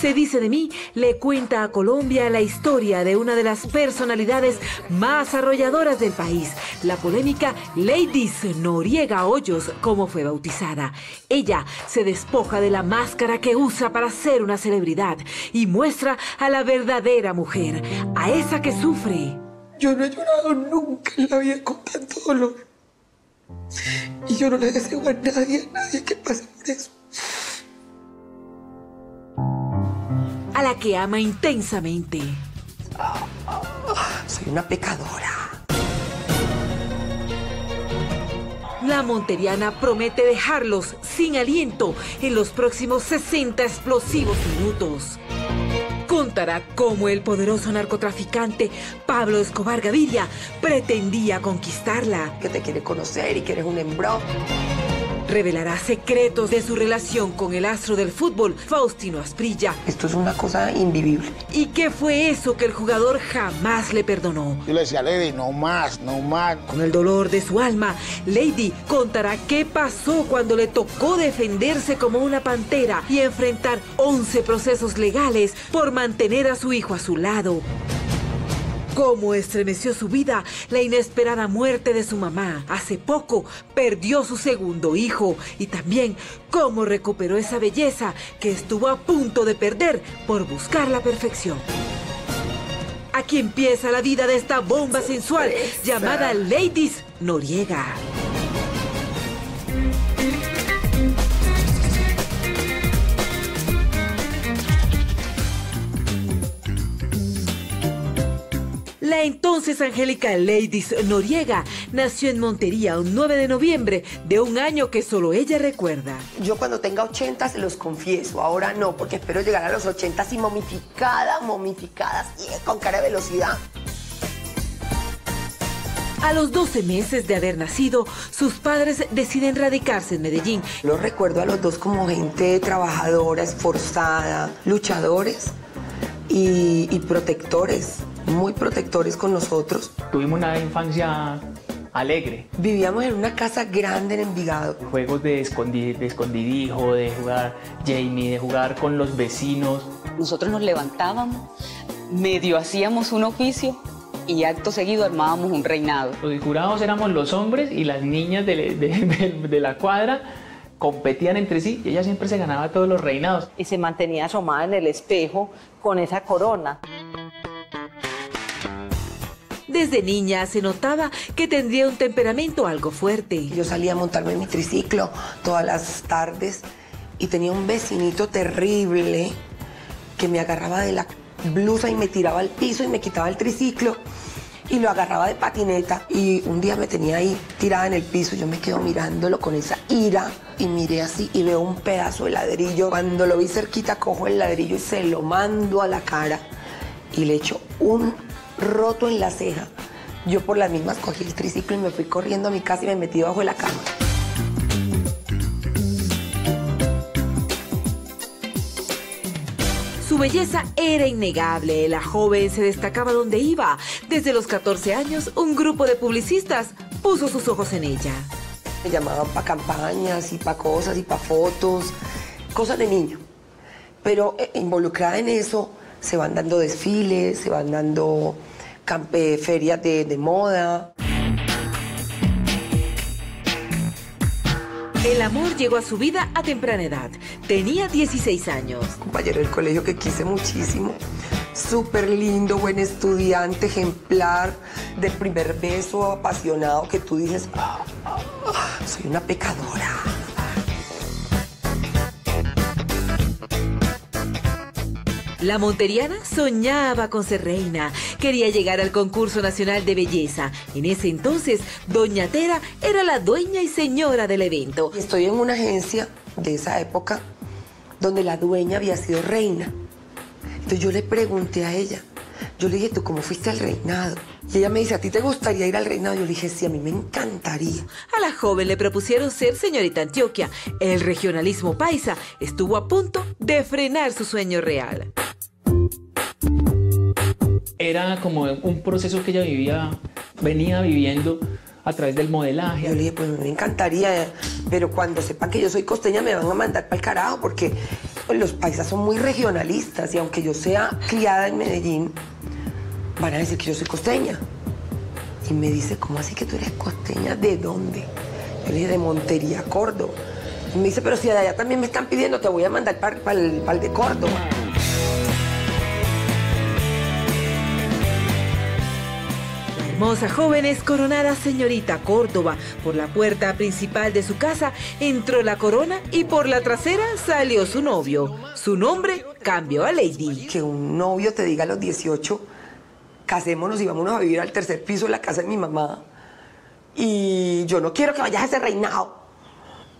Se dice de mí le cuenta a Colombia la historia de una de las personalidades más arrolladoras del país, la polémica Lady Noriega Hoyos, como fue bautizada. Ella se despoja de la máscara que usa para ser una celebridad y muestra a la verdadera mujer, a esa que sufre. Yo no he llorado nunca en la vida con tanto dolor. Y yo no le deseo a nadie que pase por eso. A la que ama intensamente. Soy una pecadora. La monteriana promete dejarlos sin aliento en los próximos 60 explosivos minutos. Contará cómo el poderoso narcotraficante Pablo Escobar Gaviria pretendía conquistarla. Que te quiere conocer y que eres un embrón. Revelará secretos de su relación con el astro del fútbol, Faustino Asprilla. Esto es una cosa invivible. ¿Y qué fue eso que el jugador jamás le perdonó? Yo le decía a Lady, no más, no más. Con el dolor de su alma, Lady contará qué pasó cuando le tocó defenderse como una pantera y enfrentar 11 procesos legales por mantener a su hijo a su lado. Cómo estremeció su vida la inesperada muerte de su mamá. Hace poco perdió su segundo hijo y también cómo recuperó esa belleza que estuvo a punto de perder por buscar la perfección. Aquí empieza la vida de esta bomba sensual llamada Lady Noriega. La entonces angélica Lady Noriega nació en Montería un 9 de noviembre de un año que solo ella recuerda. Yo cuando tenga 80 se los confieso, ahora no, porque espero llegar a los 80 y momificada, con cara de velocidad. A los 12 meses de haber nacido, sus padres deciden radicarse en Medellín. Los recuerdo a los dos como gente trabajadora, esforzada, luchadores y protectores. Muy protectores con nosotros. Tuvimos una infancia alegre. Vivíamos en una casa grande en Envigado. Juegos de escondidijo, de jugar Jamie, de jugar con los vecinos. Nosotros nos levantábamos, medio hacíamos un oficio y acto seguido armábamos un reinado. Los jurados éramos los hombres y las niñas de la cuadra competían entre sí y ella siempre se ganaba todos los reinados. Y se mantenía asomada en el espejo con esa corona. Desde niña se notaba que tendría un temperamento algo fuerte. Yo salía a montarme en mi triciclo todas las tardes y tenía un vecinito terrible que me agarraba de la blusa y me tiraba al piso y me quitaba el triciclo y lo agarraba de patineta. Y un día me tenía ahí tirada en el piso, yo me quedo mirándolo con esa ira y miré así y veo un pedazo de ladrillo. Cuando lo vi cerquita cojo el ladrillo y se lo mando a la cara y le echo un roto en la ceja. Yo por las mismas cogí el triciclo y me fui corriendo a mi casa y me metí bajo de la cama. Su belleza era innegable. La joven se destacaba donde iba. Desde los 14 años, un grupo de publicistas puso sus ojos en ella. Me llamaban para campañas y para cosas y para fotos, cosas de niño. Pero involucrada en eso, se van dando desfiles, se van dando ferias de moda. El amor llegó a su vida a temprana edad. Tenía 16 años. Compañero del colegio que quise muchísimo. Súper lindo, buen estudiante, ejemplar, de primer beso, apasionado, que tú dices, soy una pecadora. La monteriana soñaba con ser reina. Quería llegar al concurso nacional de belleza. En ese entonces, doña Tera era la dueña y señora del evento. Estoy en una agencia de esa época donde la dueña había sido reina. Entonces yo le pregunté a ella. Yo le dije, ¿tú cómo fuiste al reinado? Y ella me dice, ¿a ti te gustaría ir al reinado? Yo le dije, sí, a mí me encantaría. A la joven le propusieron ser señorita Antioquia. El regionalismo paisa estuvo a punto de frenar su sueño real. Era como un proceso que ella venía viviendo a través del modelaje. Yo le dije, pues me encantaría, pero cuando sepan que yo soy costeña me van a mandar para el carajo porque los paisas son muy regionalistas y aunque yo sea criada en Medellín, van a decir que yo soy costeña. Y me dice, ¿cómo así que tú eres costeña? ¿De dónde? Yo le dije, de Montería, Córdoba. Y me dice, pero si de allá también me están pidiendo, te voy a mandar para el de Córdoba. Hermosa, jóvenes, coronada señorita Córdoba. Por la puerta principal de su casa entró la corona y por la trasera salió su novio. Su nombre cambió a Lady. Que un novio te diga a los 18, casémonos y vámonos a vivir al tercer piso de la casa de mi mamá. Y yo no quiero que vayas a ese reinado.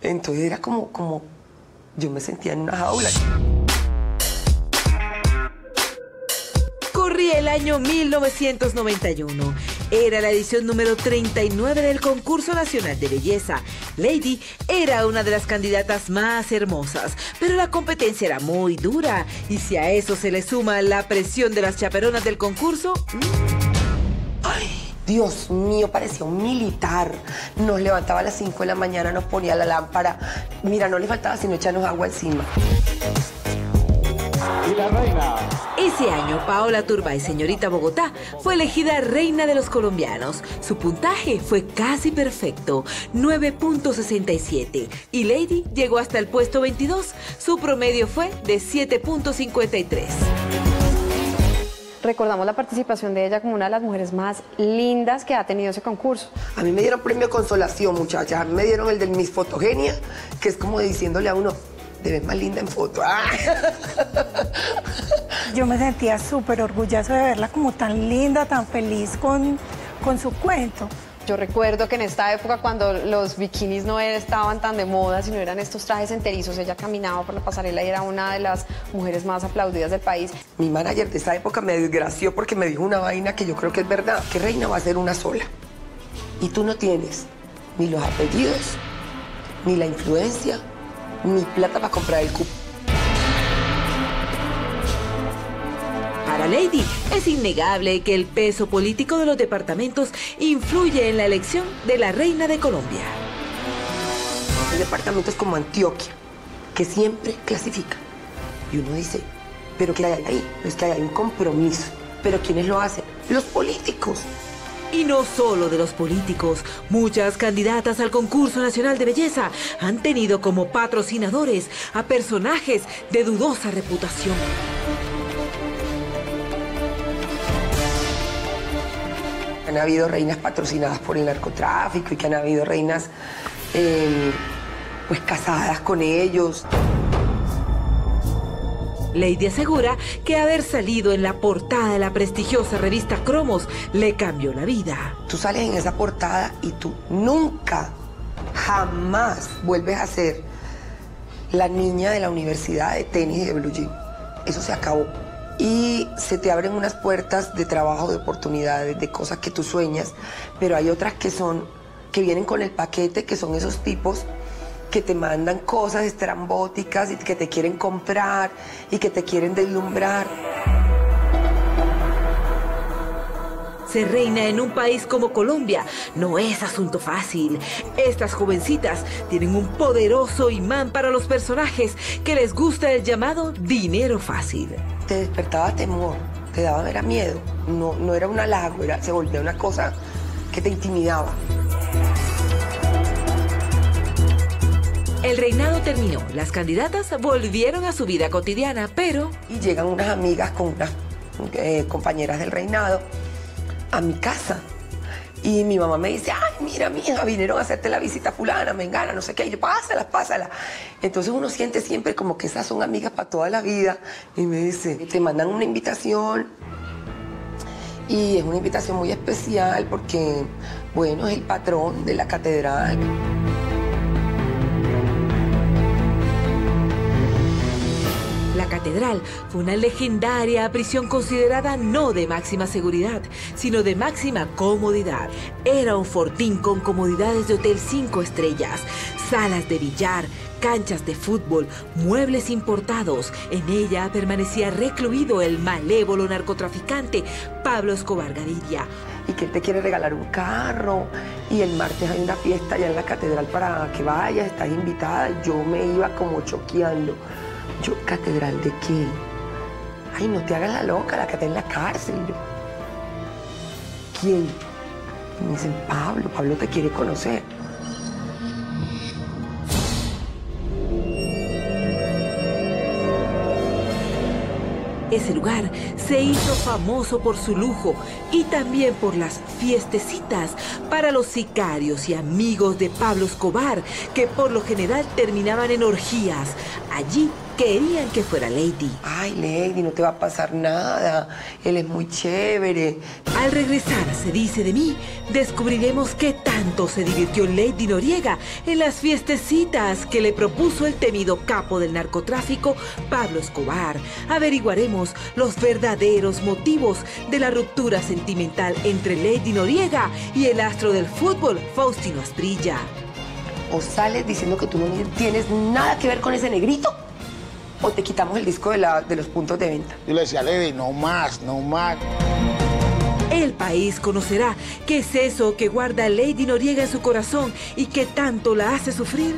Entonces era como yo me sentía en una jaula. Corría el año 1991. Era la edición número 39 del Concurso Nacional de Belleza. Lady era una de las candidatas más hermosas, pero la competencia era muy dura. Y si a eso se le suma la presión de las chaperonas del concurso... ¡Ay, Dios mío! Parecía un militar. Nos levantaba a las 5 de la mañana, nos ponía la lámpara. Mira, no le faltaba sino echarnos agua encima. Y la reina. Ese año, Paola Turbay, señorita Bogotá, fue elegida reina de los colombianos. Su puntaje fue casi perfecto, 9.67. Y Lady llegó hasta el puesto 22. Su promedio fue de 7.53. Recordamos la participación de ella como una de las mujeres más lindas que ha tenido ese concurso. A mí me dieron premio consolación, muchachas. A mí me dieron el del Miss Fotogenia, que es como diciéndole a uno... Te ves más linda en foto. ¡Ah! Yo me sentía súper orgullosa de verla como tan linda, tan feliz con su cuento. Yo recuerdo que en esta época, cuando los bikinis no estaban tan de moda, sino eran estos trajes enterizos, ella caminaba por la pasarela y era una de las mujeres más aplaudidas del país. Mi manager de esta época me desgració porque me dijo una vaina que yo creo que es verdad, que reina va a ser una sola. Y tú no tienes ni los apellidos, ni la influencia, mi plata para comprar el cupo. Para Lady, es innegable que el peso político de los departamentos influye en la elección de la reina de Colombia. Hay departamentos como Antioquia, que siempre clasifica. Y uno dice, ¿pero qué hay ahí? Es que hay un compromiso. ¿Pero quiénes lo hacen? Los políticos. Y no solo de los políticos, muchas candidatas al Concurso Nacional de Belleza han tenido como patrocinadores a personajes de dudosa reputación. Han habido reinas patrocinadas por el narcotráfico y que han habido reinas pues casadas con ellos. Lady asegura que haber salido en la portada de la prestigiosa revista Cromos le cambió la vida. Tú sales en esa portada y tú nunca, jamás vuelves a ser la niña de la universidad de tenis y de blue jean. Eso se acabó. Y se te abren unas puertas de trabajo, de oportunidades, de cosas que tú sueñas, pero hay otras que vienen con el paquete, que son esos tipos que te mandan cosas estrambóticas y que te quieren comprar y que te quieren deslumbrar. Ser reina en un país como Colombia no es asunto fácil. Estas jovencitas tienen un poderoso imán para los personajes que les gusta el llamado dinero fácil. Te despertaba temor, te daba era miedo. No era un halago, se volvía una cosa que te intimidaba. El reinado terminó, las candidatas volvieron a su vida cotidiana, pero... Y llegan unas amigas con unas compañeras del reinado a mi casa. Y mi mamá me dice, ay, mira, mija, vinieron a hacerte la visita fulana, mengana, no sé qué. Y yo, pásalas. Entonces uno siente siempre como que esas son amigas para toda la vida. Y me dice, te mandan una invitación. Y es una invitación muy especial porque, bueno, es el patrón de la catedral. La Catedral fue una legendaria prisión considerada no de máxima seguridad, sino de máxima comodidad. Era un fortín con comodidades de hotel 5 estrellas, salas de billar, canchas de fútbol, muebles importados. En ella permanecía recluido el malévolo narcotraficante Pablo Escobar Gaviria. Y que él te quiere regalar un carro, y el martes hay una fiesta allá en la Catedral para que vayas, estás invitada. Yo me iba como choqueando. Yo, ¿catedral de qué? Ay, no te hagas la loca, la que está en la cárcel. Yo, ¿quién? Me dicen, Pablo, Pablo te quiere conocer. Ese lugar se hizo famoso por su lujo y también por las fiestecitas para los sicarios y amigos de Pablo Escobar, que por lo general terminaban en orgías. Allí querían que fuera Lady. Ay, Lady, no te va a pasar nada. Él es muy chévere. Al regresar a Se dice de mí, descubriremos qué tanto se divirtió Lady Noriega en las fiestecitas que le propuso el temido capo del narcotráfico, Pablo Escobar. Averiguaremos los verdaderos motivos de la ruptura sentimental entre Lady Noriega y el astro del fútbol, Faustino Asprilla. O sales diciendo que tú no tienes nada que ver con ese negrito, o te quitamos el disco de los puntos de venta. Yo le decía a Lady, no más, no más. El país conocerá qué es eso que guarda Lady Noriega en su corazón y que tanto la hace sufrir.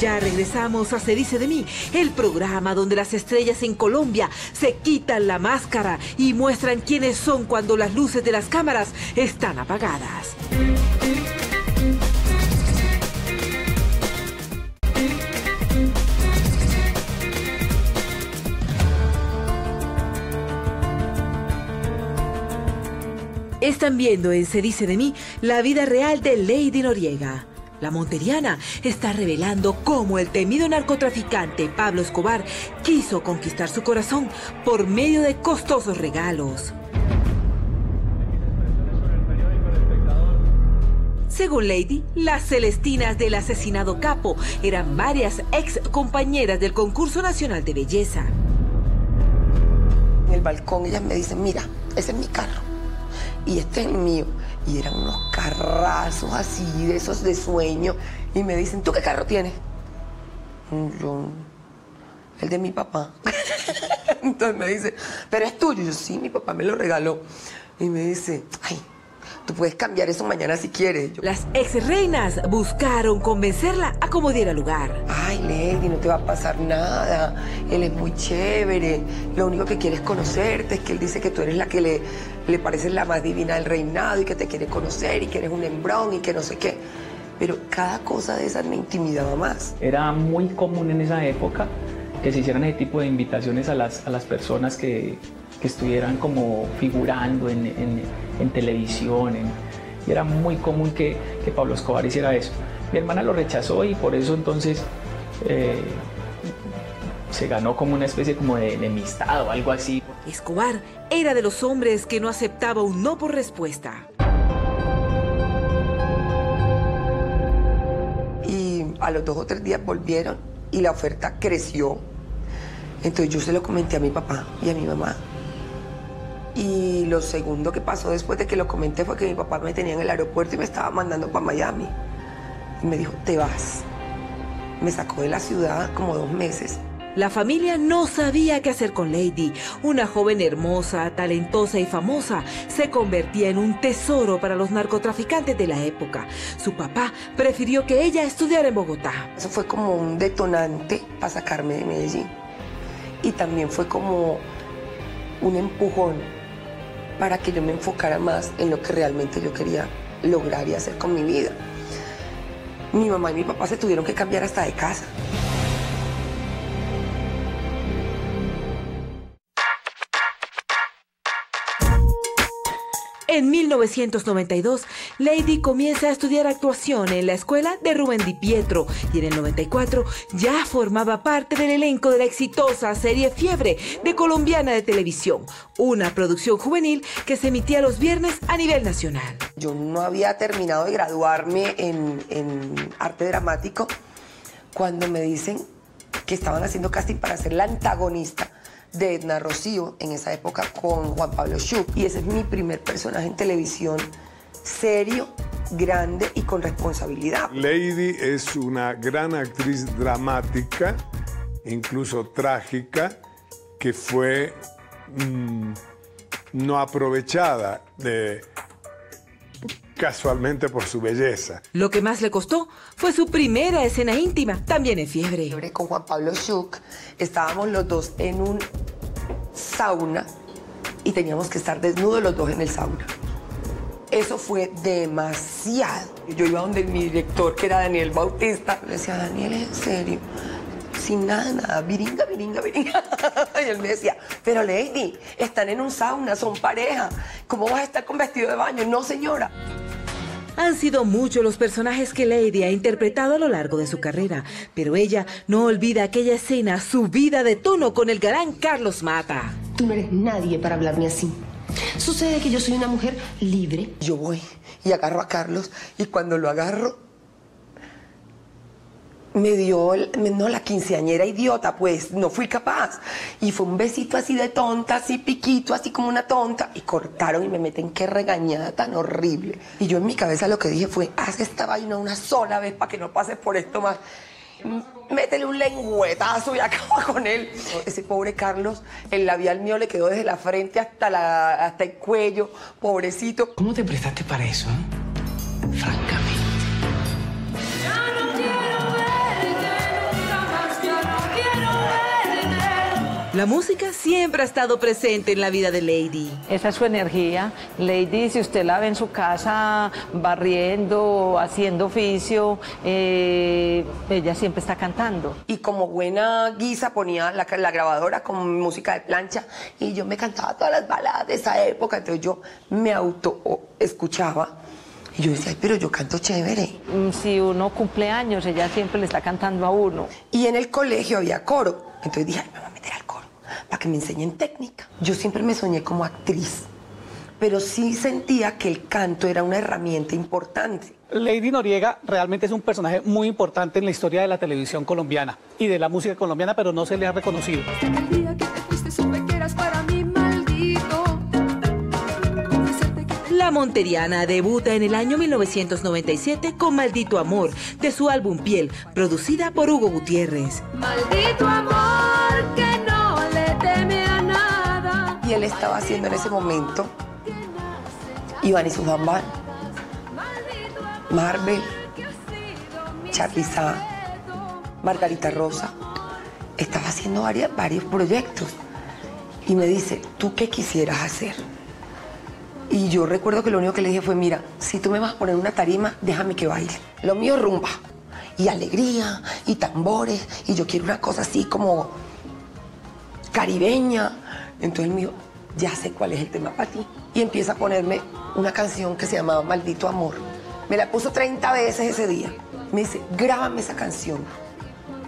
Ya regresamos a Se dice de mí, el programa donde las estrellas en Colombia se quitan la máscara y muestran quiénes son cuando las luces de las cámaras están apagadas. Están viendo en Se dice de mí la vida real de Lady Noriega. La monteriana está revelando cómo el temido narcotraficante Pablo Escobar quiso conquistar su corazón por medio de costosos regalos. Según Lady, las celestinas del asesinado capo eran varias ex compañeras del concurso nacional de belleza. En el balcón ellas me dicen, mira, ese es mi carro. Y este es el mío. Y eran unos carrazos así, de esos de sueño. Y me dicen, ¿tú qué carro tienes? Yo, el de mi papá. Entonces me dice, ¿pero es tuyo? Yo, sí, mi papá me lo regaló. Y me dice, ay, tú puedes cambiar eso mañana si quieres. Yo, las ex reinas buscaron convencerla a como diera lugar. Ay, Lady, no te va a pasar nada. Él es muy chévere. Lo único que quiere es conocerte. Es que él dice que tú eres la que le parece la más divina del reinado y que te quiere conocer y que eres un hembrón y que no sé qué. Pero cada cosa de esas me intimidaba más. Era muy común en esa época que se hicieran ese tipo de invitaciones a las personas que estuvieran como figurando en televisión. Y era muy común que Pablo Escobar hiciera eso. Mi hermana lo rechazó y por eso entonces se ganó como una especie como de enemistad o algo así. Escobar era de los hombres que no aceptaba un no por respuesta. Y a los 2 o 3 días volvieron y la oferta creció. Entonces yo se lo comenté a mi papá y a mi mamá. Y lo segundo que pasó después de que lo comenté fue que mi papá me tenía en el aeropuerto y me estaba mandando para Miami. Y me dijo, te vas. Me sacó de la ciudad como 2 meses. La familia no sabía qué hacer con Lady. Una joven hermosa, talentosa y famosa se convertía en un tesoro para los narcotraficantes de la época. Su papá prefirió que ella estudiara en Bogotá. Eso fue como un detonante para sacarme de Medellín. Y también fue como un empujón para que yo me enfocara más en lo que realmente yo quería lograr y hacer con mi vida. Mi mamá y mi papá se tuvieron que cambiar hasta de casa. En 1992, Lady comienza a estudiar actuación en la escuela de Rubén Di Pietro y en el 94 ya formaba parte del elenco de la exitosa serie Fiebre de Colombiana de Televisión, una producción juvenil que se emitía los viernes a nivel nacional. Yo no había terminado de graduarme en arte dramático cuando me dicen que estaban haciendo casting para ser la antagonista de Edna Rocío, en esa época con Juan Pablo Schuck. Y ese es mi primer personaje en televisión serio, grande y con responsabilidad. Lady es una gran actriz dramática, incluso trágica, que fue no aprovechada. casualmente por su belleza. Lo que más le costó fue su primera escena íntima, también en Fiebre. Con Juan Pablo Schuck estábamos los dos en un sauna y teníamos que estar desnudos los dos en el sauna. Eso fue demasiado. Yo iba donde mi director, que era Daniel Bautista. Le decía, Daniel, ¿en serio? Sin nada, nada, viringa, viringa, viringa. Y él me decía, pero Lady, están en un sauna, son pareja. ¿Cómo vas a estar con vestido de baño? No, señora. Han sido muchos los personajes que Lady ha interpretado a lo largo de su carrera, pero ella no olvida aquella escena subida de tono con el galán Carlos Mata. Tú no eres nadie para hablarme así. Sucede que yo soy una mujer libre. Yo voy y agarro a Carlos y cuando lo agarro me dio, no, la quinceañera idiota, pues no fui capaz. Y fue un besito así de tonta, así piquito, así como una tonta. Y cortaron y me meten, qué regañada tan horrible. Y yo en mi cabeza lo que dije fue, haz esta vaina una sola vez para que no pases por esto más. Métele un lengüetazo y acaba con él. Ese pobre Carlos, el labial mío le quedó desde la frente hasta el cuello, pobrecito. ¿Cómo te prestaste para eso, ¿eh? Francamente. Ya no quiero verte, nunca más, ya no quiero verte. La música siempre ha estado presente en la vida de Lady. Esa es su energía. Lady, si usted la ve en su casa barriendo, haciendo oficio, ella siempre está cantando. Y como buena guisa ponía la grabadora con música de plancha y yo me cantaba todas las baladas de esa época. Entonces yo me auto escuchaba y yo decía, ay, pero yo canto chévere. Si uno cumple años, ella siempre le está cantando a uno. Y en el colegio había coro. Entonces dije, ay, me voy a meter al coro para que me enseñen técnica. Yo siempre me soñé como actriz, pero sí sentía que el canto era una herramienta importante. Lady Noriega realmente es un personaje muy importante en la historia de la televisión colombiana y de la música colombiana, pero no se le ha reconocido. La monteriana debuta en el año 1997 con Maldito Amor, de su álbum Piel, producida por Hugo Gutiérrez. Maldito amor que no le teme a nada. Y él estaba haciendo en ese momento Iván y sus bambán, Marvel, Charly Sa, Margarita Rosa. Estaba haciendo varios proyectos y me dice, ¿tú qué quisieras hacer? Y yo recuerdo que lo único que le dije fue, mira, si tú me vas a poner una tarima, déjame que baile. Lo mío es rumba y alegría y tambores y yo quiero una cosa así como caribeña. Entonces él me dijo, ya sé cuál es el tema para ti. Y empieza a ponerme una canción que se llamaba Maldito Amor. Me la puso 30 veces ese día. Me dice, grábame esa canción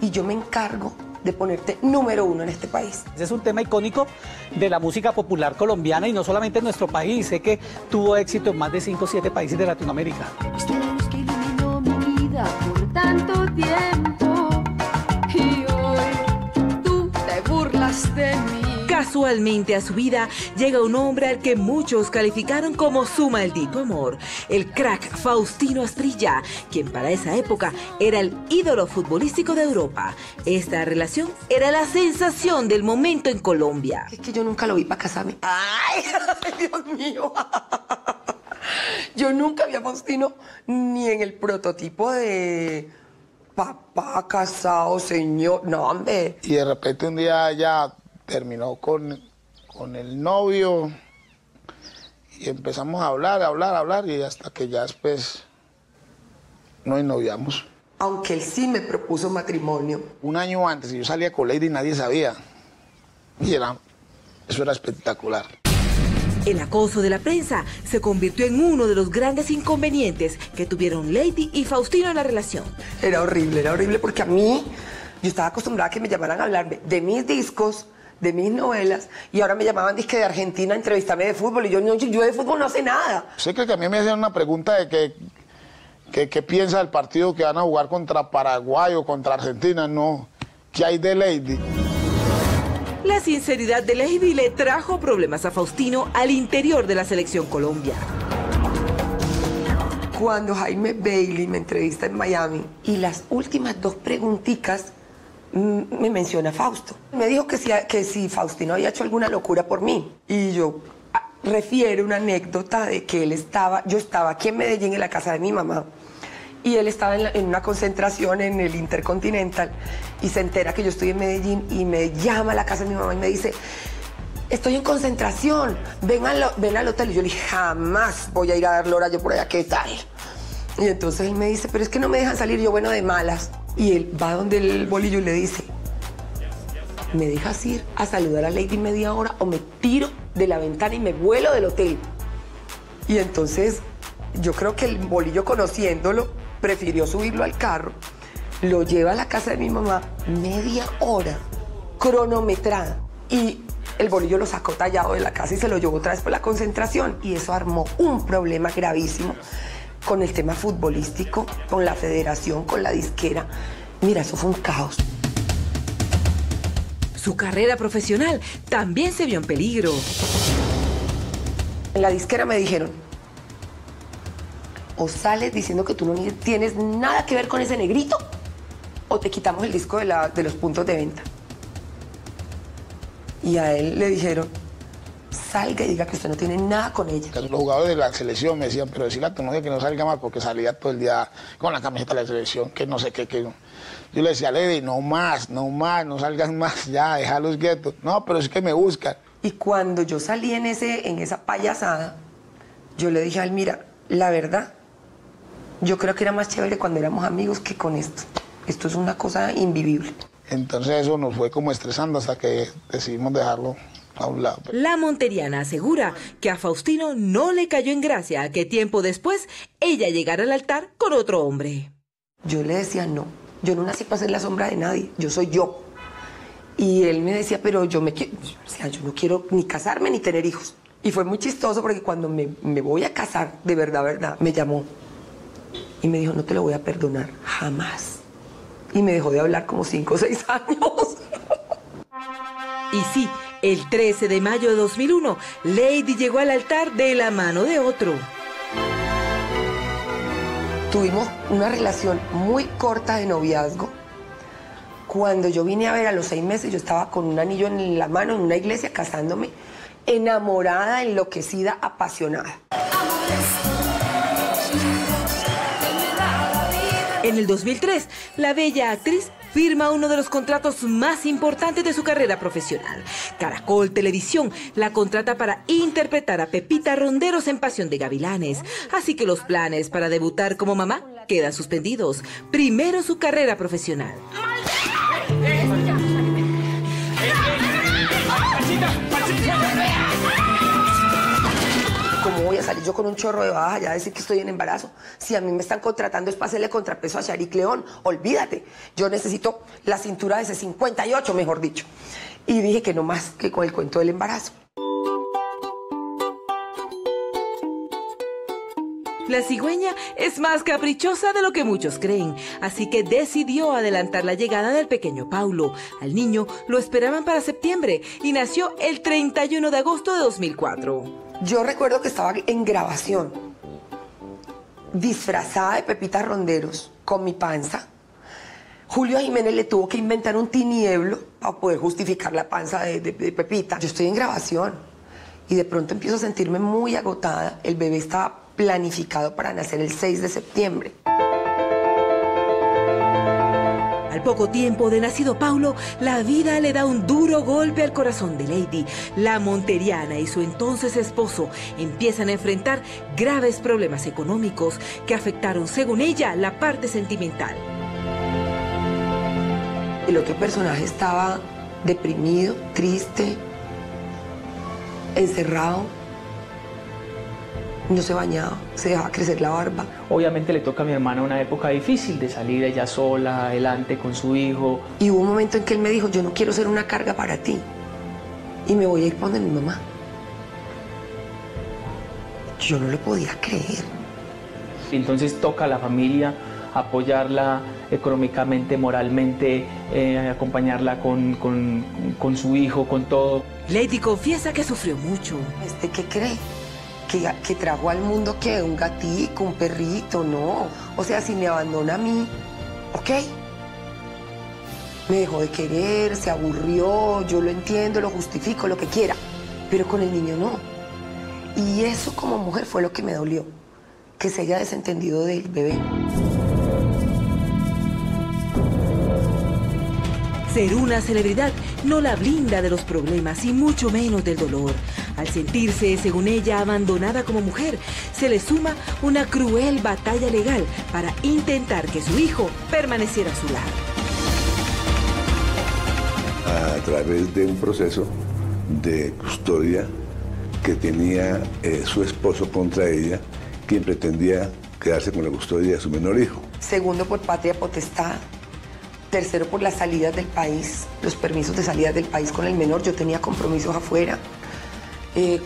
y yo me encargo de ponerte número 1 en este país. Es un tema icónico de la música popular colombiana y no solamente en nuestro país. Sé que tuvo éxito en más de 5 o 7 países de Latinoamérica. Casualmente a su vida llega un hombre al que muchos calificaron como su maldito amor, el crack Faustino Asprilla, quien para esa época era el ídolo futbolístico de Europa. Esta relación era la sensación del momento en Colombia. Es que yo nunca lo vi para casarme. ¡Ay, Dios mío! Yo nunca vi a Faustino ni en el prototipo de papá casado, señor. No, hombre. Y de repente un día ya terminó con el novio y empezamos a hablar y hasta que ya después nos noviamos. Aunque él sí me propuso matrimonio. Un año antes yo salía con Lady y nadie sabía. Y eso era espectacular. El acoso de la prensa se convirtió en uno de los grandes inconvenientes que tuvieron Lady y Faustino en la relación. Era horrible porque a mí, yo estaba acostumbrada a que me llamaran a hablarme de mis discos, de mis novelas, y ahora me llamaban disque de Argentina a entrevistarme de fútbol, y yo de fútbol no sé nada. Sé que a mí me hacían una pregunta de qué piensa del partido que van a jugar contra Paraguay o contra Argentina, no, ¿qué hay de Lady? La sinceridad de Lady le trajo problemas a Faustino al interior de la selección Colombia. Cuando Jaime Bailey me entrevista en Miami, y las últimas 2 preguntitas me menciona Fausto. Me dijo que si Faustino había hecho alguna locura por mí. Y yo, refiere una anécdota de que él estaba, yo estaba aquí en Medellín en la casa de mi mamá y él estaba en una concentración en el Intercontinental y se entera que yo estoy en Medellín y me llama a la casa de mi mamá y me dice: estoy en concentración, ven al hotel. Y yo le dije: jamás voy a ir a dar lora yo por allá, ¿qué tal? Y entonces él me dice: pero es que no me dejan salir. Yo, bueno, de malas. Y él va donde el bolillo y le dice: ¿me dejas ir a saludar a Lady media hora o me tiro de la ventana y me vuelo del hotel? Y entonces yo creo que el bolillo, conociéndolo, prefirió subirlo al carro, lo lleva a la casa de mi mamá, media hora cronometrada, y el bolillo lo sacó tallado de la casa y se lo llevó otra vez por la concentración. Y eso armó un problema gravísimo con el tema futbolístico, con la federación, con la disquera. Mira, eso fue un caos. Su carrera profesional también se vio en peligro. En la disquera me dijeron: o sales diciendo que tú no tienes nada que ver con ese negrito, o te quitamos el disco de los puntos de venta. Y a él le dijeron: salga y diga que usted no tiene nada con ella. Los jugadores de la selección me decían: pero decirle a tu mujer que no salga más, porque salía todo el día con la camiseta de la selección, que no sé qué, que no. Yo le decía a Lady: no más, no más, no salgan más, ya, déjalos quietos. No, pero es que me buscan. Y cuando yo salí en esa payasada, yo le dije a él: mira, la verdad, yo creo que era más chévere cuando éramos amigos que con esto. Esto es una cosa invivible. Entonces eso nos fue como estresando hasta que decidimos dejarlo a un lado. La monteriana asegura que a Faustino no le cayó en gracia que tiempo después ella llegara al altar con otro hombre. Yo le decía: no, yo no nací para ser la sombra de nadie, yo soy yo. Y él me decía: pero yo me quiero, yo no quiero ni casarme ni tener hijos. Y fue muy chistoso porque cuando me voy a casar, de verdad, me llamó y me dijo: no te lo voy a perdonar jamás. Y me dejó de hablar como 5 o 6 años. Y sí, el 13 de mayo de 2001, Lady llegó al altar de la mano de otro. Tuvimos una relación muy corta de noviazgo. Cuando yo vine a ver, a los 6 meses, yo estaba con un anillo en la mano en una iglesia casándome, enamorada, enloquecida, apasionada. En el 2003, la bella actriz firma uno de los contratos más importantes de su carrera profesional. Caracol Televisión la contrata para interpretar a Pepita Ronderos en Pasión de Gavilanes. Así que los planes para debutar como mamá quedan suspendidos. Primero su carrera profesional. ¿Cómo voy a salir yo con un chorro de baja ya a decir que estoy en embarazo? Si a mí me están contratando es para hacerle contrapeso a Sharik León, olvídate. Yo necesito la cintura de ese 58, mejor dicho. Y dije que no más, que con el cuento del embarazo. La cigüeña es más caprichosa de lo que muchos creen, así que decidió adelantar la llegada del pequeño Paulo. Al niño lo esperaban para septiembre y nació el 31 de agosto de 2004. Yo recuerdo que estaba en grabación, disfrazada de Pepita Ronderos, con mi panza. Julio Jiménez le tuvo que inventar un tinieblo para poder justificar la panza de Pepita. Yo estoy en grabación y de pronto empiezo a sentirme muy agotada. El bebé estaba planificado para nacer el 6 de septiembre. Al poco tiempo de nacido Paulo, la vida le da un duro golpe al corazón de Lady. La monteriana y su entonces esposo empiezan a enfrentar graves problemas económicos que afectaron, según ella, la parte sentimental. El otro personaje estaba deprimido, triste, encerrado. No se bañaba, se dejaba crecer la barba. Obviamente le toca a mi hermana una época difícil de salir ella sola, adelante con su hijo. Y hubo un momento en que él me dijo: yo no quiero ser una carga para ti y me voy a ir donde mi mamá. Yo no lo podía creer. Entonces toca a la familia apoyarla económicamente, moralmente, acompañarla con su hijo, con todo. Lady confiesa que sufrió mucho. ¿Qué cree? Que trajo al mundo, ¿qué? Un gatito, un perrito, no. O sea, si me abandona a mí, ¿ok? Me dejó de querer, se aburrió, yo lo entiendo, lo justifico, lo que quiera. Pero con el niño no. Y eso como mujer fue lo que me dolió, que se haya desentendido del bebé. Ser una celebridad no la blinda de los problemas y mucho menos del dolor. Al sentirse, según ella, abandonada como mujer, se le suma una cruel batalla legal para intentar que su hijo permaneciera a su lado. A través de un proceso de custodia que tenía su esposo contra ella, quien pretendía quedarse con la custodia de su menor hijo. Segundo, por patria potestad. Tercero, por las salidas del país, los permisos de salida del país con el menor. Yo tenía compromisos afuera.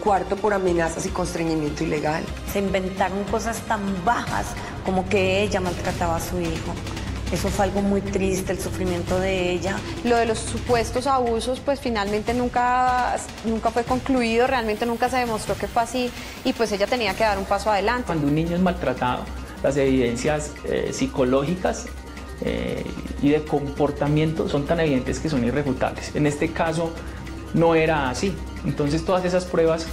Cuarto, por amenazas y constreñimiento ilegal. Se inventaron cosas tan bajas como que ella maltrataba a su hijo. Eso fue algo muy triste, el sufrimiento de ella. Lo de los supuestos abusos, pues finalmente nunca fue concluido, realmente nunca se demostró que fue así y pues ella tenía que dar un paso adelante. Cuando un niño es maltratado, las evidencias psicológicas y de comportamiento son tan evidentes que son irrefutables. En este caso no era así, entonces todas esas pruebas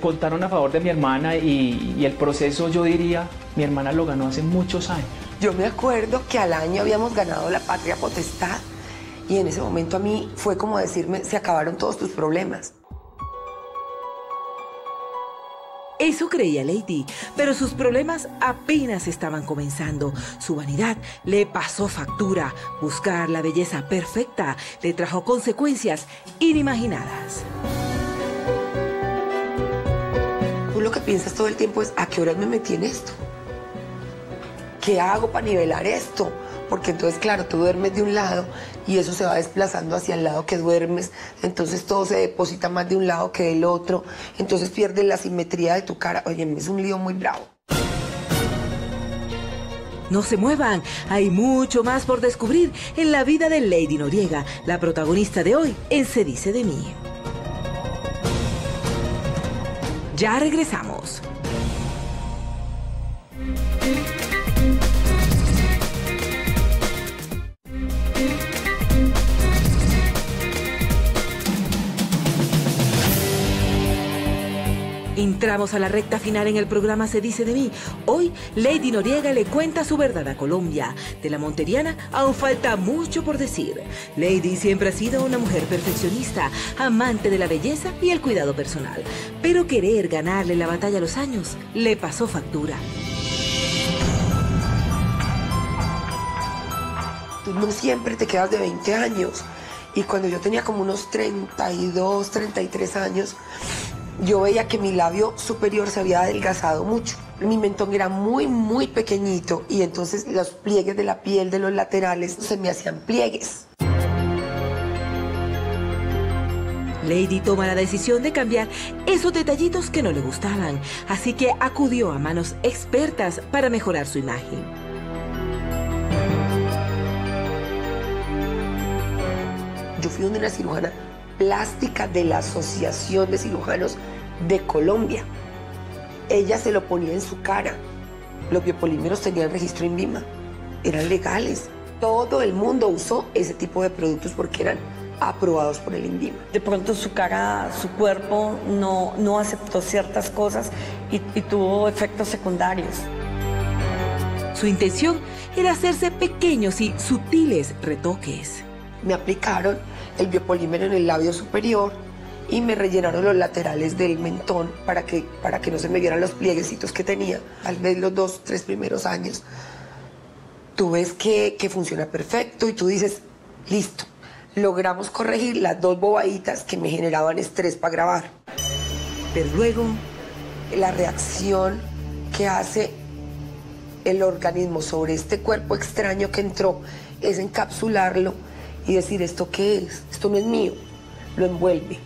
contaron a favor de mi hermana y el proceso, yo diría, mi hermana lo ganó hace muchos años. Yo me acuerdo que al año habíamos ganado la patria potestad y en ese momento a mí fue como decirme, se acabaron todos tus problemas. Eso creía Lady, pero sus problemas apenas estaban comenzando. Su vanidad le pasó factura. Buscar la belleza perfecta le trajo consecuencias inimaginadas. Tú lo que piensas todo el tiempo es, ¿a qué horas me metí en esto? ¿Qué hago para nivelar esto? Porque entonces, claro, tú duermes de un lado y eso se va desplazando hacia el lado que duermes, entonces todo se deposita más de un lado que del otro, entonces pierdes la simetría de tu cara. Oye, es un lío muy bravo. No se muevan, hay mucho más por descubrir en la vida de Lady Noriega, la protagonista de hoy en Se dice de mí. Ya regresamos. Entramos a la recta final en el programa Se dice de mí. Hoy, Lady Noriega le cuenta su verdad a Colombia. De la monteriana aún falta mucho por decir. Lady siempre ha sido una mujer perfeccionista, amante de la belleza y el cuidado personal. Pero querer ganarle la batalla a los años le pasó factura. Tú no siempre te quedas de 20 años. Y cuando yo tenía como unos 32, 33 años... yo veía que mi labio superior se había adelgazado mucho. Mi mentón era muy, muy pequeñito y entonces los pliegues de la piel de los laterales se me hacían pliegues. Lady toma la decisión de cambiar esos detallitos que no le gustaban, así que acudió a manos expertas para mejorar su imagen. Yo fui donde una cirujana plástica de la Asociación de Cirujanos de Colombia. Ella se lo ponía en su cara. Los biopolímeros tenían registro INVIMA, eran legales. Todo el mundo usó ese tipo de productos porque eran aprobados por el INVIMA. De pronto su cara, su cuerpo no aceptó ciertas cosas y tuvo efectos secundarios. Su intención era hacerse pequeños y sutiles retoques. Me aplicaron el biopolímero en el labio superior y me rellenaron los laterales del mentón para que no se me vieran los plieguecitos que tenía. Al menos los 2, 3 primeros años, tú ves que funciona perfecto y tú dices, listo, logramos corregir las 2 bobaditas que me generaban estrés para grabar. Pero luego, la reacción que hace el organismo sobre este cuerpo extraño que entró es encapsularlo y decir, ¿esto qué es? Esto no es mío. Lo envuelve.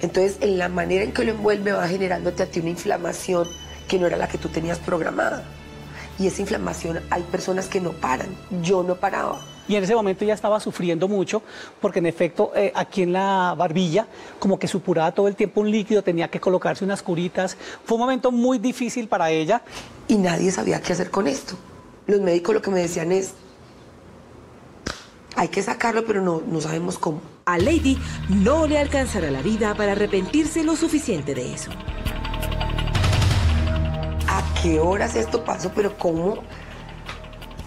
Entonces, en la manera en que lo envuelve va generándote a ti una inflamación que no era la que tú tenías programada. Y esa inflamación, hay personas que no paran. Yo no paraba. Y en ese momento ya estaba sufriendo mucho, porque en efecto, aquí en la barbilla, como que supuraba todo el tiempo un líquido, tenía que colocarse unas curitas. Fue un momento muy difícil para ella. Y nadie sabía qué hacer con esto. Los médicos lo que me decían es, hay que sacarlo, pero no sabemos cómo. a Lady no le alcanzará la vida para arrepentirse lo suficiente de eso. ¿A qué horas esto pasó? ¿Pero cómo?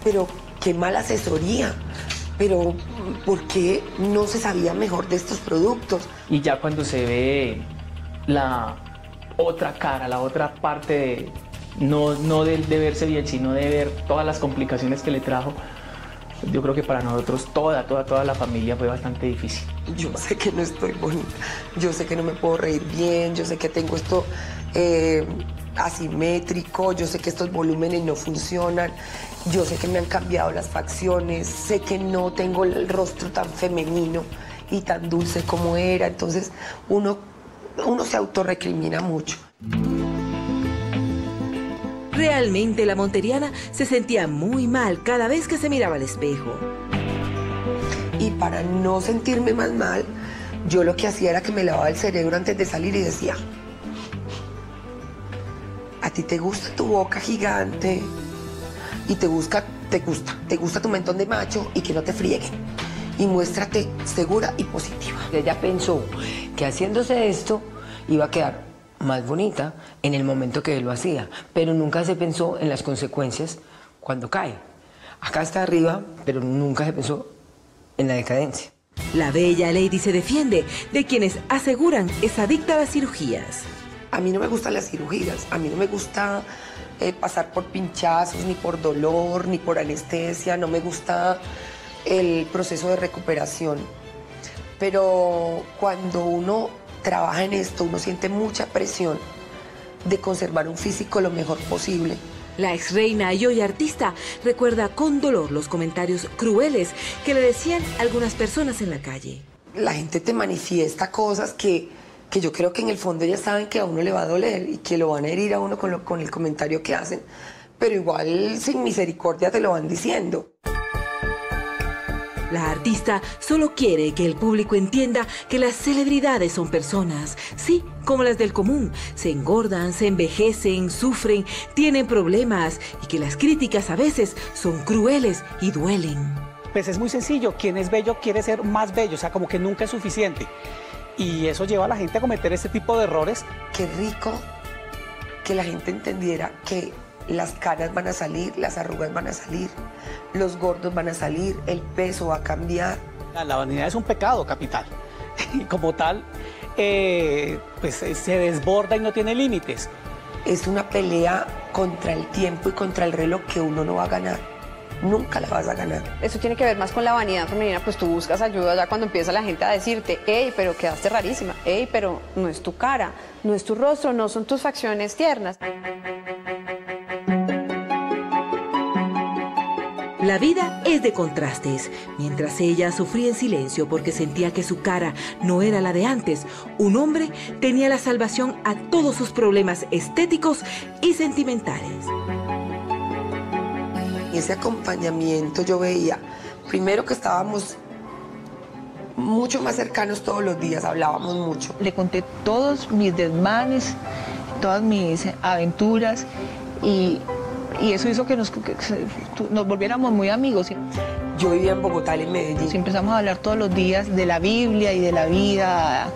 ¿Pero qué mala asesoría? ¿Pero por qué no se sabía mejor de estos productos? Y ya cuando se ve la otra cara, la otra parte de... No del de verse bien, sino de ver todas las complicaciones que le trajo. Yo creo que para nosotros, toda la familia fue bastante difícil. Yo sé que no estoy bonita, yo sé que no me puedo reír bien, yo sé que tengo esto asimétrico, yo sé que estos volúmenes no funcionan, yo sé que me han cambiado las facciones, sé que no tengo el rostro tan femenino y tan dulce como era. Entonces uno se autorrecrimina mucho. Realmente la monteriana se sentía muy mal cada vez que se miraba al espejo. Y para no sentirme más mal, yo lo que hacía era que me lavaba el cerebro antes de salir y decía: a ti te gusta tu boca gigante y te gusta tu mentón de macho y que no te friegue. Y muéstrate segura y positiva. Ella pensó que haciéndose esto iba a quedar más bonita en el momento que él lo hacía, pero nunca se pensó en las consecuencias cuando cae. Acá está arriba, pero nunca se pensó en la decadencia. La bella Lady se defiende de quienes aseguran es adicta a las cirugías. A mí no me gustan las cirugías, a mí no me gusta pasar por pinchazos, ni por dolor, ni por anestesia, no me gusta el proceso de recuperación. Pero cuando uno trabaja en esto, uno siente mucha presión de conservar un físico lo mejor posible. La ex reina y hoy artista recuerda con dolor los comentarios crueles que le decían algunas personas en la calle. La gente te manifiesta cosas que yo creo que en el fondo ya saben que a uno le va a doler y que lo van a herir a uno con el comentario que hacen, pero igual sin misericordia te lo van diciendo. La artista solo quiere que el público entienda que las celebridades son personas, sí, como las del común. Se engordan, se envejecen, sufren, tienen problemas y que las críticas a veces son crueles y duelen. Pues es muy sencillo, quien es bello quiere ser más bello, o sea, como que nunca es suficiente. Y eso lleva a la gente a cometer este tipo de errores. Qué rico que la gente entendiera que las canas van a salir, las arrugas van a salir, los gordos van a salir, el peso va a cambiar. La vanidad es un pecado capital y como tal pues se desborda y no tiene límites. Es una pelea contra el tiempo y contra el reloj que uno no va a ganar, nunca la vas a ganar. Eso tiene que ver más con la vanidad femenina, pues tú buscas ayuda ya cuando empieza la gente a decirte: hey, pero quedaste rarísima, hey, pero no es tu cara, no es tu rostro, no son tus facciones tiernas. La vida es de contrastes. Mientras ella sufría en silencio porque sentía que su cara no era la de antes, un hombre tenía la salvación a todos sus problemas estéticos y sentimentales. Ese acompañamiento yo veía, primero que estábamos mucho más cercanos todos los días, hablábamos mucho. Le conté todos mis desmanes, todas mis aventuras y eso hizo que nos volviéramos muy amigos. Yo vivía en Bogotá y en Medellín. Empezamos a hablar todos los días de la Biblia y de la vida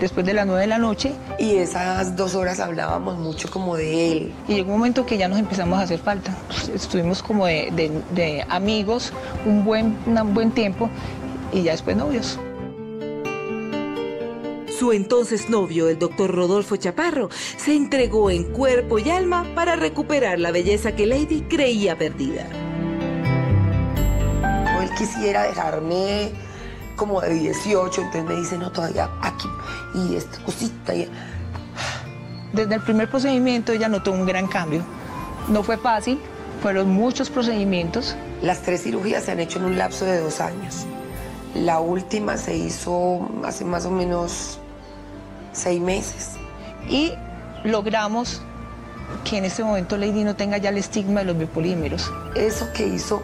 después de las 9 de la noche. Y esas 2 horas hablábamos mucho como de él. Y llegó un momento que ya nos empezamos a hacer falta. Estuvimos como de amigos un buen tiempo y ya después novios. Su entonces novio, el doctor Rodolfo Chaparro, se entregó en cuerpo y alma para recuperar la belleza que Lady creía perdida. Él quisiera dejarme como de 18, entonces me dice: no, todavía aquí, y esta cosita. Y... Desde el primer procedimiento ella notó un gran cambio. No fue fácil, fueron muchos procedimientos. Las 3 cirugías se han hecho en un lapso de 2 años. La última se hizo hace más o menos 6 meses. Y logramos que en este momento Lady no tenga ya el estigma de los bipolímeros. Eso que hizo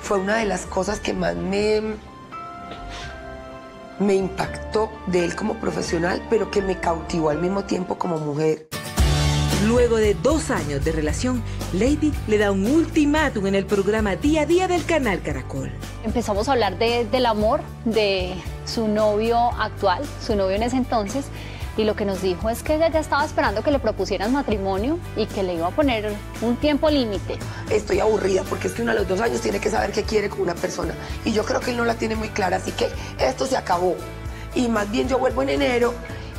fue una de las cosas que más me impactó de él como profesional, pero que me cautivó al mismo tiempo como mujer. Luego de 2 años de relación, Lady le da un ultimátum en el programa Día a Día del canal Caracol. Empezamos a hablar del amor, de su novio actual, su novio en ese entonces, y lo que nos dijo es que ella ya estaba esperando que le propusieran matrimonio y que le iba a poner un tiempo límite. Estoy aburrida porque es que uno a los 2 años tiene que saber qué quiere con una persona y yo creo que él no la tiene muy clara, así que esto se acabó y más bien yo vuelvo en enero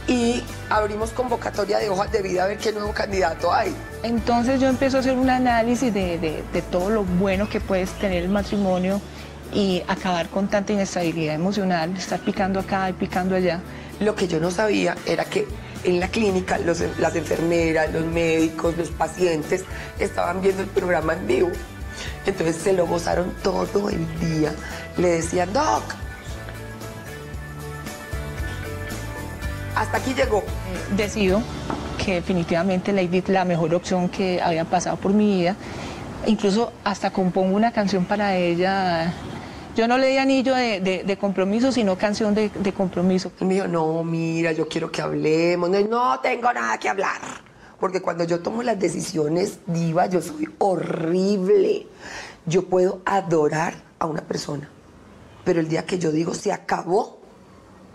y abrimos convocatoria de hojas de vida a ver qué nuevo candidato hay. Entonces yo empiezo a hacer un análisis de todo lo bueno que puedes tener el matrimonio y acabar con tanta inestabilidad emocional, estar picando acá y picando allá. Lo que yo no sabía era que en la clínica las enfermeras, los médicos, los pacientes estaban viendo el programa en vivo. Entonces se lo gozaron todo el día. Le decían, Doc, hasta aquí llegó. Decido que definitivamente Lady es la mejor opción que había pasado por mi vida. Incluso hasta compongo una canción para ella. Yo no le di anillo de compromiso, sino canción de compromiso. Me dijo, no, mira, yo quiero que hablemos. No tengo nada que hablar. Porque cuando yo tomo las decisiones, diva, yo soy horrible. Yo puedo adorar a una persona. Pero el día que yo digo, se acabó,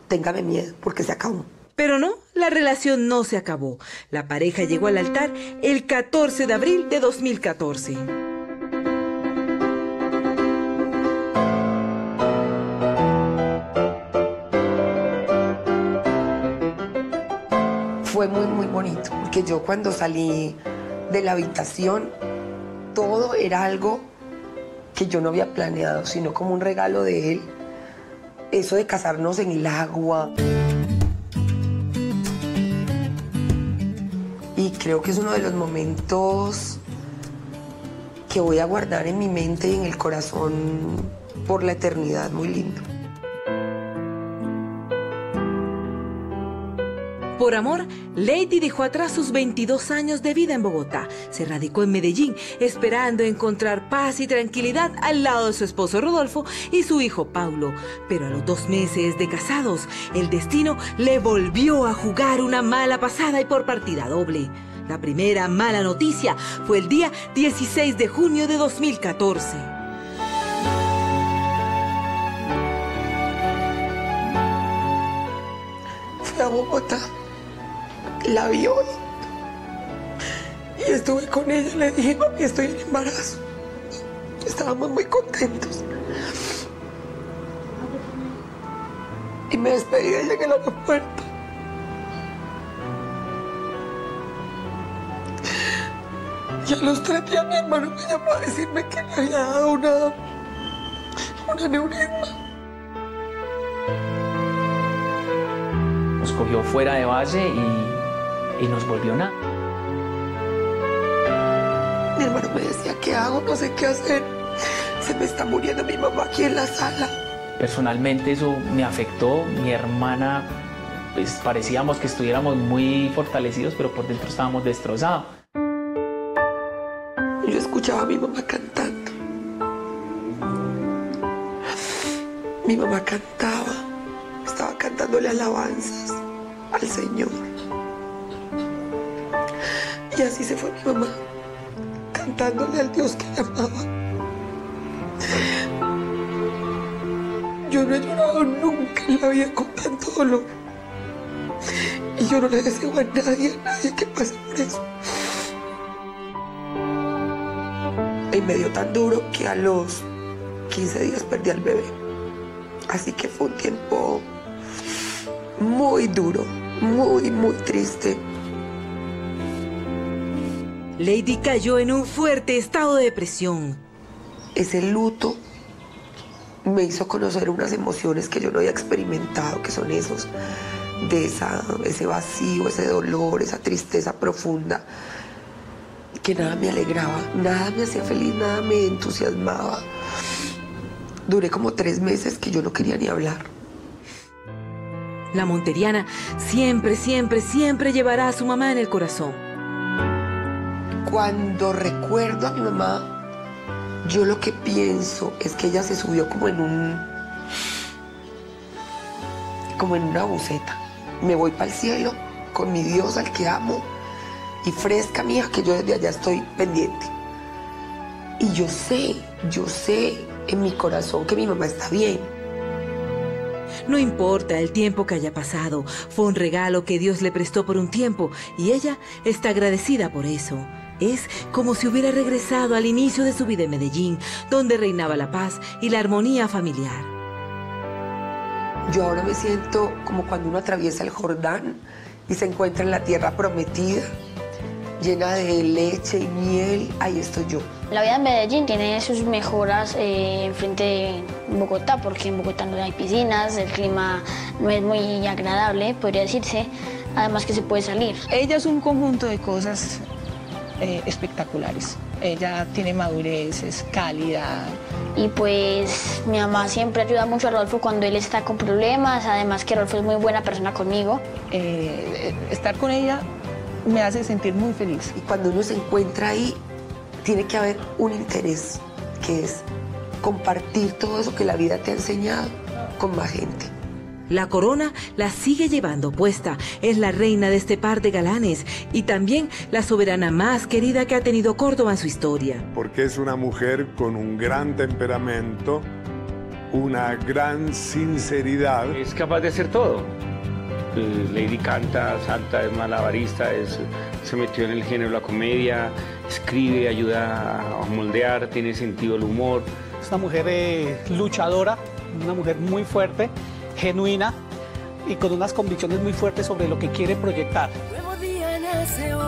téngame miedo, porque se acabó. Pero no, la relación no se acabó. La pareja llegó al altar el 14 de abril de 2014. Fue muy, muy bonito, porque yo cuando salí de la habitación, todo era algo que yo no había planeado, sino como un regalo de él. Eso de casarnos en el agua. Y creo que es uno de los momentos que voy a guardar en mi mente y en el corazón por la eternidad, muy lindo. Por amor, Lady dejó atrás sus 22 años de vida en Bogotá. Se radicó en Medellín, esperando encontrar paz y tranquilidad al lado de su esposo Rodolfo y su hijo Paulo. Pero a los 2 meses de casados, el destino le volvió a jugar una mala pasada y por partida doble. La primera mala noticia fue el día 16 de junio de 2014. Fui a Bogotá. La vi hoy y estuve con ella. Le dije, mami, estoy en embarazo. Estábamos muy contentos. Y me despedí de ella en el aeropuerto. Y a los 3 días mi hermano me llamó a decirme que le había dado un aneurisma. Nos cogió fuera de base y nos volvió nada. Mi hermano me decía, ¿qué hago? No sé qué hacer. Se me está muriendo mi mamá aquí en la sala. Personalmente eso me afectó. Mi hermana, pues parecíamos que estuviéramos muy fortalecidos, pero por dentro estábamos destrozados. Yo escuchaba a mi mamá cantando. Mi mamá cantaba. Estaba cantándole alabanzas al Señor. Y así se fue mi mamá, cantándole al Dios que la amaba. Yo no he llorado nunca en la vida con tanto dolor. Y yo no le deseo a nadie que pase por eso. Y me dio tan duro que a los 15 días perdí al bebé. Así que fue un tiempo muy duro, muy, muy triste. Lady cayó en un fuerte estado de depresión. Ese luto me hizo conocer unas emociones que yo no había experimentado, que son esos, ese vacío, ese dolor, esa tristeza profunda, que nada me alegraba, nada me hacía feliz, nada me entusiasmaba. Duré como 3 meses que yo no quería ni hablar. La monteriana siempre, siempre, siempre llevará a su mamá en el corazón. Cuando recuerdo a mi mamá, yo lo que pienso es que ella se subió como en una buceta. Me voy para el cielo con mi Dios al que amo y fresca mía que yo desde allá estoy pendiente. Y yo sé en mi corazón que mi mamá está bien. No importa el tiempo que haya pasado, fue un regalo que Dios le prestó por un tiempo y ella está agradecida por eso. Es como si hubiera regresado al inicio de su vida en Medellín, donde reinaba la paz y la armonía familiar. Yo ahora me siento como cuando uno atraviesa el Jordán y se encuentra en la tierra prometida, llena de leche y miel. Ahí estoy yo. La vida en Medellín tiene sus mejoras frente de Bogotá, porque en Bogotá no hay piscinas, el clima no es muy agradable, podría decirse, además que se puede salir. Ella es un conjunto de cosas espectaculares. Ella tiene madurez, es cálida. Y pues mi mamá siempre ayuda mucho a Rodolfo cuando él está con problemas, además que Rodolfo es muy buena persona conmigo. Estar con ella me hace sentir muy feliz. Y cuando uno se encuentra ahí, tiene que haber un interés, que es compartir todo eso que la vida te ha enseñado con más gente. La corona la sigue llevando puesta, es la reina de este par de galanes y también la soberana más querida que ha tenido Córdoba en su historia. Porque es una mujer con un gran temperamento, una gran sinceridad. Es capaz de hacer todo. Lady canta, salta, es malabarista, se metió en el género de la comedia, escribe, ayuda a moldear, tiene sentido del humor. Es una mujer luchadora, una mujer muy fuerte, genuina y con unas convicciones muy fuertes sobre lo que quiere proyectar. Nuevo día nace hoy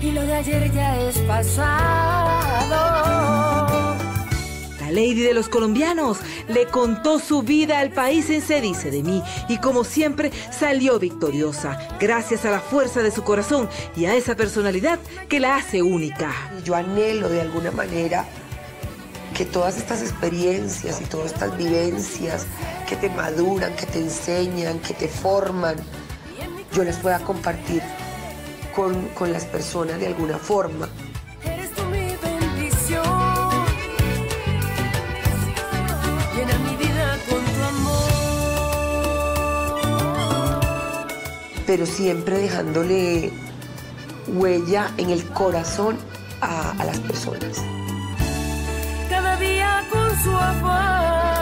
y lo de ayer ya es pasado. La Lady de los colombianos le contó su vida al país en Se dice de mí y como siempre salió victoriosa gracias a la fuerza de su corazón y a esa personalidad que la hace única. Yo anhelo de alguna manera que todas estas experiencias y todas estas vivencias que te maduran, que te enseñan, que te forman, yo las pueda compartir con las personas de alguna forma. Eres tú mi bendición, llena mi vida con tu amor. Pero siempre dejándole huella en el corazón a las personas. Cada día con su amor.